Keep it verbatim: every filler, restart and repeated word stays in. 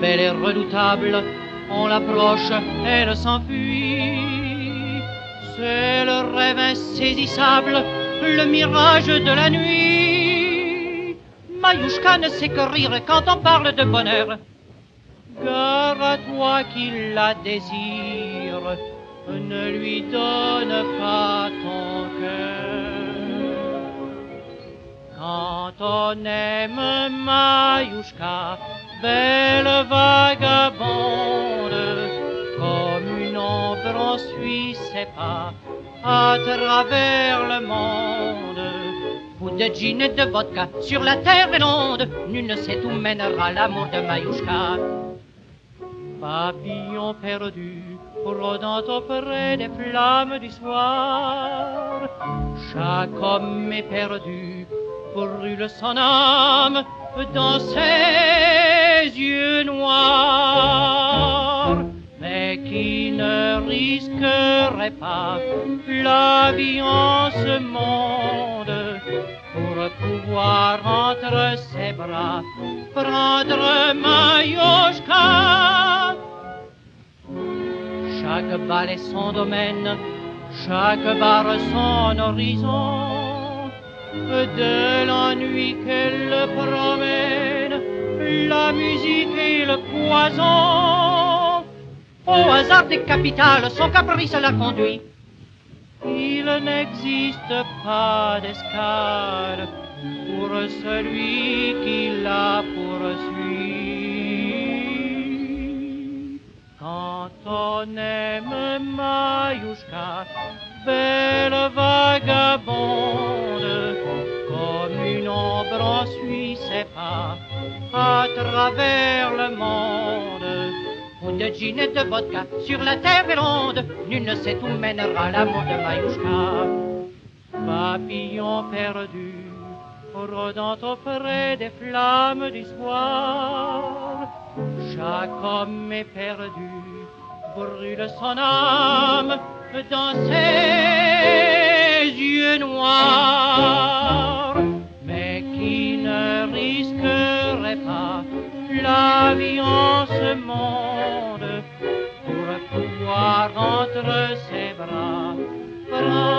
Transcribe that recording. belle et redoutable, on l'approche, elle s'enfuit. C'est le rêve insaisissable, le mirage de la nuit. Mayouchka ne sait que rire quand on parle de bonheur. Gare à toi qui la désire, ne lui donne pas ton cœur. Quand on aime Mayouchka, belle vagabonde, comme une ombre on suit ses pas à travers le monde. Fou de gin et de vodka, sur la terre et l'onde, nul ne sait où mènera l'amour de Mayouchka. Papillon perdu, rôdant auprès des flammes du soir, chaque homme est perdu, brûle son âme dans ses yeux noirs. Mais qui ne risquerait pas la vie en ce monde pour pouvoir entre ses bras prendre Mayouchka? Chaque balle est son domaine, chaque barre son horizon. De l'ennui qu'elle promène, la musique et le poison. Au hasard des capitales, son caprice la conduit. Il n'existe pas d'escale pour celui qui la poursuit. Quand on aime Mayouchka, belle vagabonde, comme une ombre on suit ses pas à travers le monde. Fou de gin et de vodka, sur la terre et l'onde, nul ne sait où mènera l'amour de Mayouchka. Papillon perdu, rôdant auprès des flammes du soir, chaque homme est perdu, brûle son âme dans ses yeux noirs. Mais qui ne risquerait pas la vie en ce monde pour pouvoir entre ses bras prendre